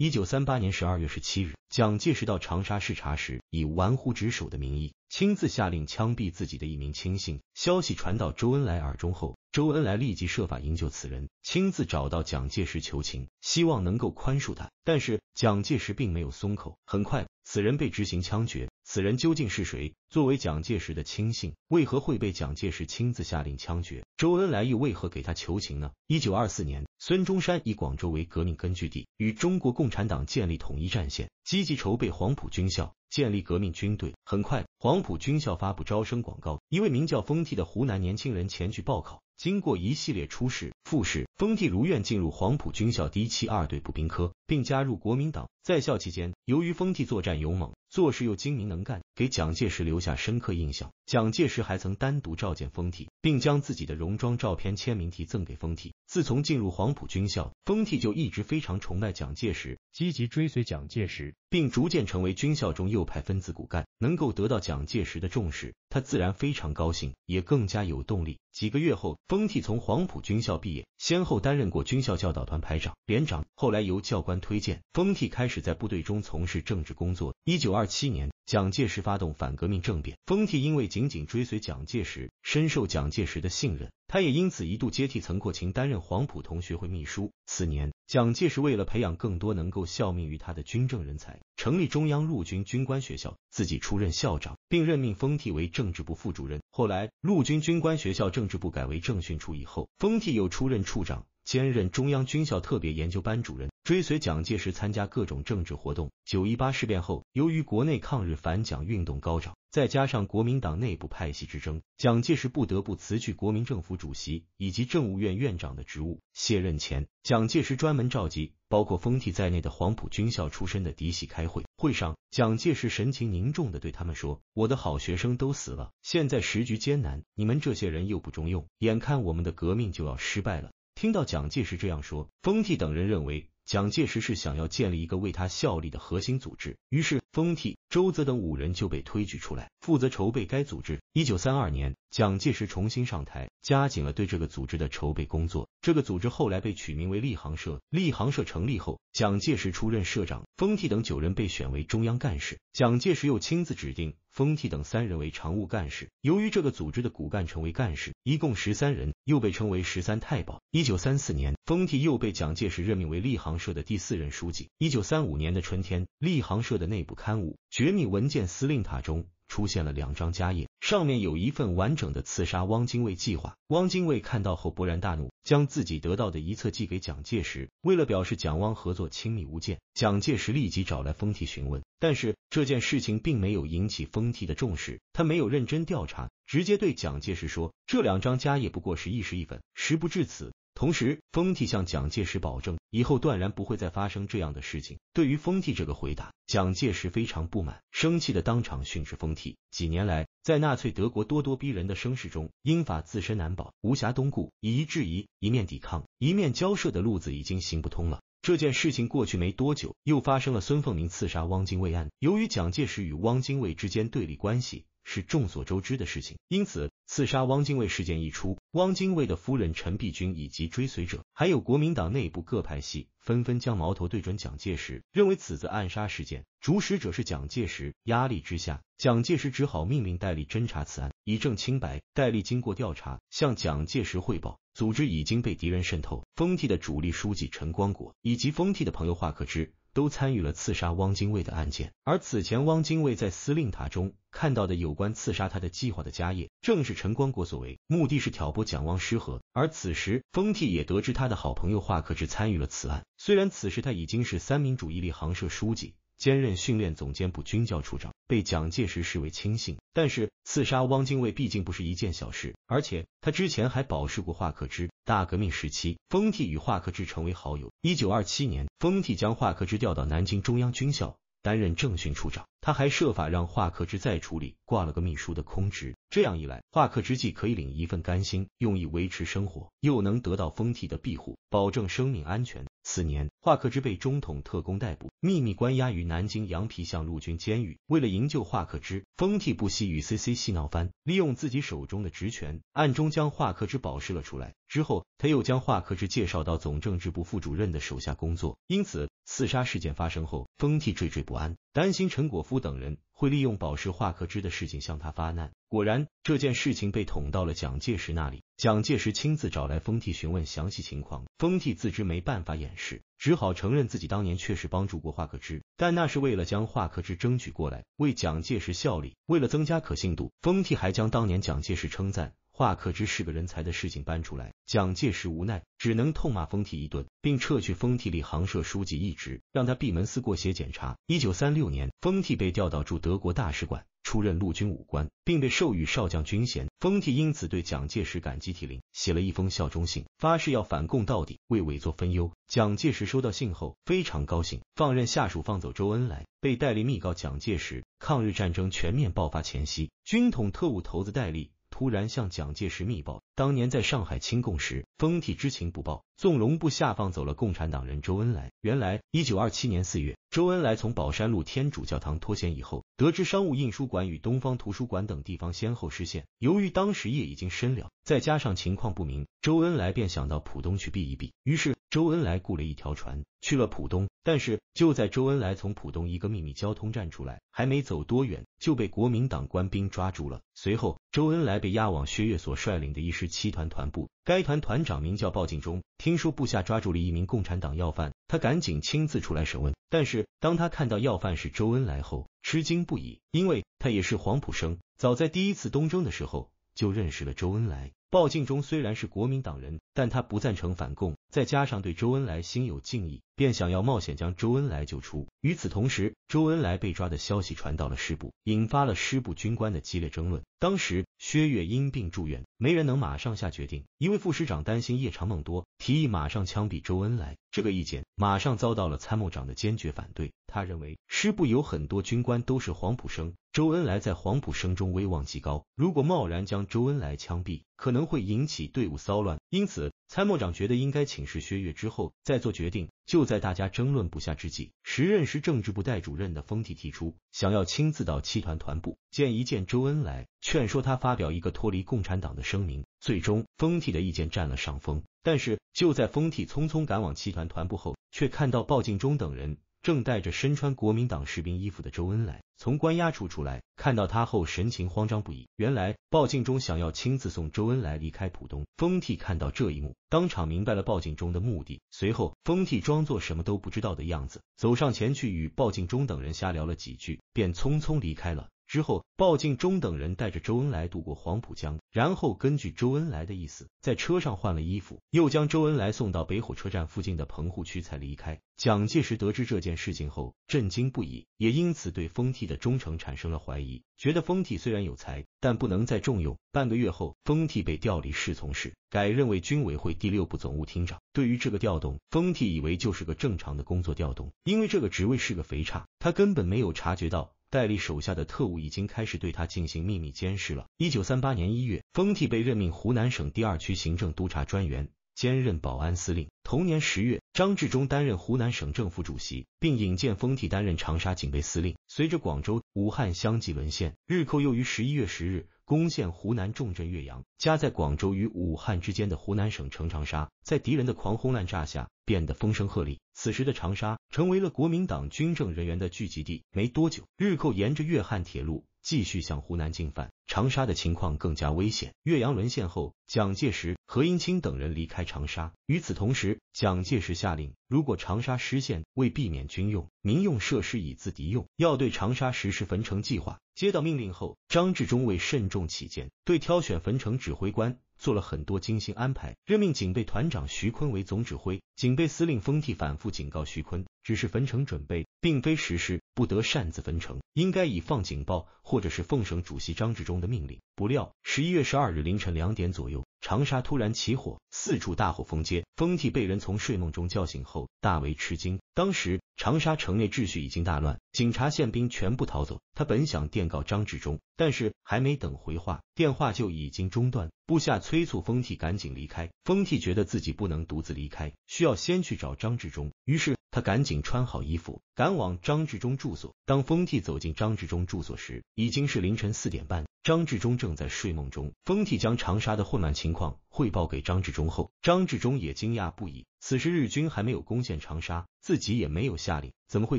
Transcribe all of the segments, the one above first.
1938年12月17日，蒋介石到长沙视察时，以玩忽职守的名义，亲自下令枪毙自己的一名亲信。消息传到周恩来耳中后，周恩来立即设法营救此人，亲自找到蒋介石求情，希望能够宽恕他。但是蒋介石并没有松口，很快此人被执行枪决。此人究竟是谁？作为蒋介石的亲信，为何会被蒋介石亲自下令枪决？周恩来又为何给他求情呢？1924年，孙中山以广州为革命根据地，与中国共产党建立统一战线，积极筹备黄埔军校，建立革命军队。很快，黄埔军校发布招生广告，一位名叫封替的湖南年轻人前去报考。经过一系列初试、复试，封替如愿进入黄埔军校172队步兵科，并加入国民党。在校期间，由于封替作战勇猛，做事又精明能干，给蒋介石留下深刻印象。蒋介石还曾单独召见封替，并将自己的戎装照片签名题赠给封替。自从进入黄埔军校，封替就一直非常崇拜蒋介石，积极追随蒋介石，并逐渐成为军校中右派分子骨干。能够得到蒋介石的重视，他自然非常高兴，也更加有动力。几个月后，封替从黄埔军校毕业，先后担任过军校教导团排长、连长，后来由教官推荐，封替开始在部队中从事政治工作。1927年，蒋介石发动反革命政变，封替因为紧追随蒋介石，深受蒋介石的信任，他也因此一度接替曾国勤担任黄埔同学会秘书。此年，蒋介石为了培养更多能够效命于他的军政人才，成立中央陆军军官学校，自己出任校长，并任命封替为政治部副主任。后来，陆军军官学校政治部改为政训处以后，封替又出任处长，兼任中央军校特别研究班主任，追随蒋介石参加各种政治活动。918事变后，由于国内抗日反蒋运动高涨，再加上国民党内部派系之争，蒋介石不得不辞去国民政府主席以及政务院院长的职务。卸任前，蒋介石专门召集包括封替在内的黄埔军校出身的嫡系开会，会上蒋介石神情凝重地对他们说：我的好学生都死了，现在时局艰难，你们这些人又不中用，眼看我们的革命就要失败了。听到蒋介石这样说，封替等人认为蒋介石是想要建立一个为他效力的核心组织，于是封替、周泽等5人就被推举出来，负责筹备该组织。1932年，蒋介石重新上台，加紧了对这个组织的筹备工作。这个组织后来被取名为立航社。立航社成立后，蒋介石出任社长，封替等9人被选为中央干事，蒋介石又亲自指定封替等3人为常务干事。由于这个组织的骨干成为干事，一共13人，又被称为13太保。1934年，封替又被蒋介石任命为立航社的第4任书记。1935年的春天，立航社的内部刊物《绝密文件司令塔》中出现了2张家页，上面有一份完整的刺杀汪精卫计划。汪精卫看到后勃然大怒，将自己得到的一册寄给蒋介石。为了表示蒋汪合作亲密无间，蒋介石立即找来封替询问，但是这件事情并没有引起封替的重视，他没有认真调查，直接对蒋介石说：这2张家页不过是一时一分，时不至此。同时，封替向蒋介石保证，以后断然不会再发生这样的事情。对于封替这个回答，蒋介石非常不满，生气的当场训斥封替。几年来，在纳粹德国咄咄逼人的声势中，英法自身难保，无暇东顾，以一制一，一面抵抗，一面交涉的路子已经行不通了。这件事情过去没多久，又发生了孙凤鸣刺杀汪精卫案。由于蒋介石与汪精卫之间对立关系是众所周知的事情，因此刺杀汪精卫事件一出，汪精卫的夫人陈璧君以及追随者，还有国民党内部各派系纷纷将矛头对准蒋介石，认为此次暗杀事件主使者是蒋介石。压力之下，蒋介石只好命令戴笠侦查此案，以证清白。戴笠经过调查，向蒋介石汇报组织已经被敌人渗透，封替的主力书记陈光国以及封替的朋友华克之都参与了刺杀汪精卫的案件。而此前汪精卫在司令塔中看到的有关刺杀他的计划的家业，正是陈光国所为，目的是挑拨蒋汪失和。而此时封替也得知他的好朋友华克之参与了此案，虽然此时他已经是三民主义立航社书记，兼任训练总监部军教处长，被蒋介石视为亲信，但是刺杀汪精卫毕竟不是一件小事，而且他之前还保释过华克之。大革命时期，封替与华克之成为好友。1927年，封替将华克之调到南京中央军校，担任政训处长，他还设法让华克之再处理挂了个秘书的空职。这样一来，华克之既可以领一份甘薪，用以维持生活，又能得到封替的庇护，保证生命安全。次年，华克之被中统特工逮捕，秘密关押于南京羊皮巷陆军监狱。为了营救华克之，封替不惜与 CC 戏闹翻，利用自己手中的职权，暗中将华克之保释了出来，之后，他又将华克志介绍到总政治部副主任的手下工作，因此刺杀事件发生后，丰蒂惴惴不安，担心陈果夫等人会利用保释华克志的事情向他发难。果然，这件事情被捅到了蒋介石那里，蒋介石亲自找来丰蒂询问详细情况，丰蒂自知没办法掩饰，只好承认自己当年确实帮助过华克志，但那是为了将华克志争取过来，为蒋介石效力。为了增加可信度，丰蒂还将当年蒋介石称赞华克志是个人才的事情搬出来，蒋介石无奈，只能痛骂丰蒂一顿，并撤去丰蒂立航社书记一职，让他闭门思过写检查。1936年，丰蒂被调到驻德国大使馆，出任陆军武官，并被授予少将军衔。丰蒂因此对蒋介石感激涕零，写了一封效忠信，发誓要反共到底，为伪作分忧。蒋介石收到信后非常高兴，放任下属放走周恩来，被戴笠密告蒋介石，抗日战争全面爆发前夕，军统特务头子戴笠突然向蒋介石密报，当年在上海亲共时，丰蒂知情不报，纵容部下放走了共产党人周恩来。原来1927年4月，周恩来从宝山路天主教堂脱险以后，得知商务印书馆与东方图书馆等地方先后失陷，由于当时夜已经深了，再加上情况不明，周恩来便想到浦东去避一避。于是周恩来雇了一条船去了浦东，但是就在周恩来从浦东一个秘密交通站出来，还没走多远就被国民党官兵抓住了。随后周恩来被押往薛岳所率领的117团团部，该团团长名叫鲍进忠，听说部下抓住了一名共产党要犯，他赶紧亲自出来审问，但是当他看到要犯是周恩来后，吃惊不已，因为他也是黄埔生，早在第一次东征的时候就认识了周恩来。鲍进忠虽然是国民党人，但他不赞成反共，再加上对周恩来心有敬意，便想要冒险将周恩来救出。与此同时，周恩来被抓的消息传到了师部，引发了师部军官的激烈争论。当时薛岳因病住院，没人能马上下决定，一位副师长担心夜长梦多，提议马上枪毙周恩来，这个意见马上遭到了参谋长的坚决反对。他认为师部有很多军官都是黄埔生，周恩来在黄埔生中威望极高，如果贸然将周恩来枪毙，可能会引起队伍骚乱，因此参谋长觉得应该请示薛岳之后再做决定。就在大家争论不下之际，时任时政治部代主任的丰蒂提出想要亲自到7团团部见一见周恩来，劝说他发表一个脱离共产党的声明。最终丰蒂的意见占了上风，但是就在丰蒂匆匆赶往7团团部后，却看到鲍进忠等人正带着身穿国民党士兵衣服的周恩来从关押处出来，看到他后神情慌张不已。原来鲍进忠想要亲自送周恩来离开浦东。丰蒂看到这一幕，当场明白了鲍进忠的目的。随后丰蒂装作什么都不知道的样子，走上前去与鲍进忠等人瞎聊了几句，便匆匆离开了。之后鲍进忠等人带着周恩来渡过黄浦江，然后根据周恩来的意思在车上换了衣服，又将周恩来送到北火车站附近的棚户区才离开。蒋介石得知这件事情后震惊不已，也因此对丰蒂的忠诚产生了怀疑，觉得丰蒂虽然有才，但不能再重用。半个月后，丰蒂被调离侍从室，改任为军委会第6部总务厅长。对于这个调动，丰蒂以为就是个正常的工作调动，因为这个职位是个肥差，他根本没有察觉到戴笠手下的特务已经开始对他进行秘密监视了。1938年1月，丰蒂被任命湖南省第2区行政督察专员，兼任保安司令。同年10月，张治中担任湖南省政府主席，并引荐丰蒂担任长沙警备司令。随着广州、武汉相继沦陷，日寇又于11月10日攻陷湖南重镇岳阳，夹在广州与武汉之间的湖南省城长沙，在敌人的狂轰滥炸下变得风声鹤唳。此时的长沙成为了国民党军政人员的聚集地。没多久，日寇沿着粤汉铁路继续向湖南进犯，长沙的情况更加危险。岳阳沦陷后，蒋介石、何应钦等人离开长沙。与此同时，蒋介石下令，如果长沙失陷，为避免军用、民用设施以资敌用，要对长沙实施焚城计划。接到命令后，张治中为慎重起见，对挑选焚城指挥官做了很多精心安排，任命警备团长徐坤为总指挥。警备司令丰蒂反复警告徐坤，只是焚城准备，并非实施，不得擅自焚城，应该以放警报或者是奉省主席张治中的命令。不料11月12日凌晨2点左右，长沙突然起火，四处大火封街。丰蒂被人从睡梦中叫醒后大为吃惊，当时长沙城内秩序已经大乱，警察宪兵全部逃走。他本想电告张治中，但是还没等回话，电话就已经中断。部下催促丰蒂赶紧离开，丰蒂觉得自己不能独自离开，需要先去找张治中，于是他赶紧穿好衣服，赶往张志忠住所。当风替走进张志忠住所时，已经是凌晨4点半。张志忠正在睡梦中。风替将长沙的混乱情况汇报给张志忠后，张志忠也惊讶不已。此时日军还没有攻陷长沙，自己也没有下令，怎么会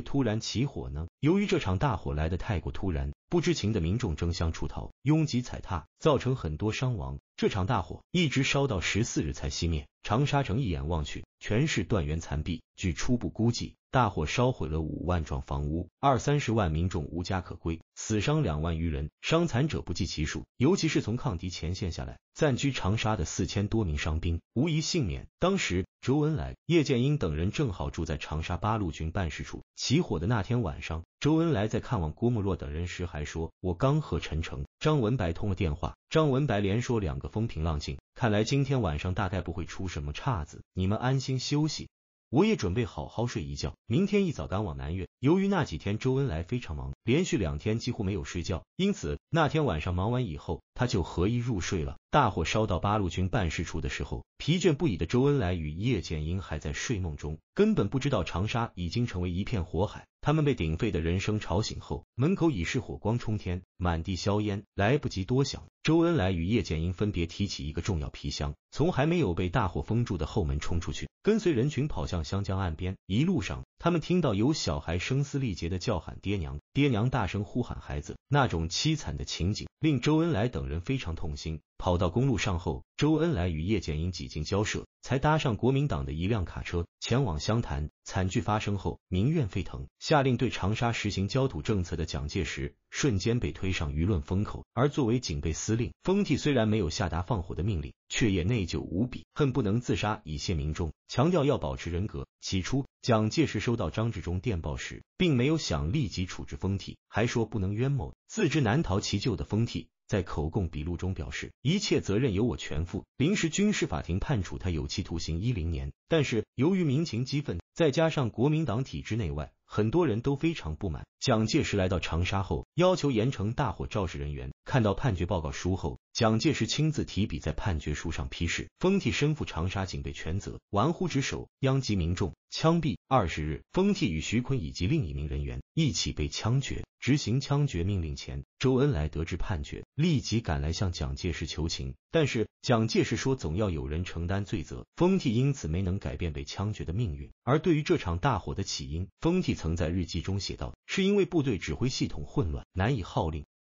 突然起火呢？由于这场大火来得太过突然，不知情的民众争相出逃，拥挤踩踏，造成很多伤亡。这场大火一直烧到14日才熄灭。长沙城一眼望去，全是断垣残壁。据初步估计，大火烧毁了5万幢房屋，20-30万民众无家可归，死伤2万余人，伤残者不计其数。尤其是从抗敌前线下来，暂居长沙的4000多名伤兵，无一幸免。当时周恩来、叶剑英等人正好住在长沙8路军办事处。起火的那天晚上，周恩来在看望郭沫若等人时还说：“我刚和陈诚、张文白通了电话，张文白连说2个风平浪静，看来今天晚上大概不会出什么岔子，你们安心休息。”我也准备好好睡一觉，明天一早赶往南岳。由于那几天周恩来非常忙，连续2天几乎没有睡觉，因此那天晚上忙完以后，他就合衣入睡了。大火烧到8路军办事处的时候，疲倦不已的周恩来与叶剑英还在睡梦中，根本不知道长沙已经成为一片火海。他们被鼎沸的人声吵醒后，门口已是火光冲天，满地硝烟，来不及多想，周恩来与叶剑英分别提起一个重要皮箱，从还没有被大火封住的后门冲出去，跟随人群跑向湘江岸边。一路上，他们听到有小孩声嘶力竭的叫喊爹娘，爹娘大声呼喊孩子，那种凄惨的情景令周恩来等人非常痛心。跑到公路上后，周恩来与叶剑英几经交涉，才搭上国民党的一辆卡车前往湘潭。惨剧发生后，民怨沸腾，下令对长沙实行焦土政策的蒋介石瞬间被推上舆论风口。而作为警备司令，风替虽然没有下达放火的命令，却也内疚无比，恨不能自杀以泄民众，强调要保持人格。起初，蒋介石收到张志忠电报时，并没有想立即处置风替，还说不能冤某。自知难逃其咎的风替在口供笔录中表示，一切责任由我全负。临时军事法庭判处他有期徒刑10年，但是由于民情激愤，再加上国民党体制内外很多人都非常不满，蒋介石来到长沙后，要求严惩大火肇事人员。看到判决报告书后，蒋介石亲自提笔在判决书上批示，风替身负长沙警备全责，玩忽职守，殃及民众，枪毙。20日，风替与徐坤以及另1名人员一起被枪决。执行枪决命令前，周恩来得知判决，立即赶来向蒋介石求情，但是蒋介石说总要有人承担罪责，风替因此没能改变被枪决的命运。而对于这场大火的起因，风替曾在日记中写道，是因为部队指挥系统混乱，难以号令，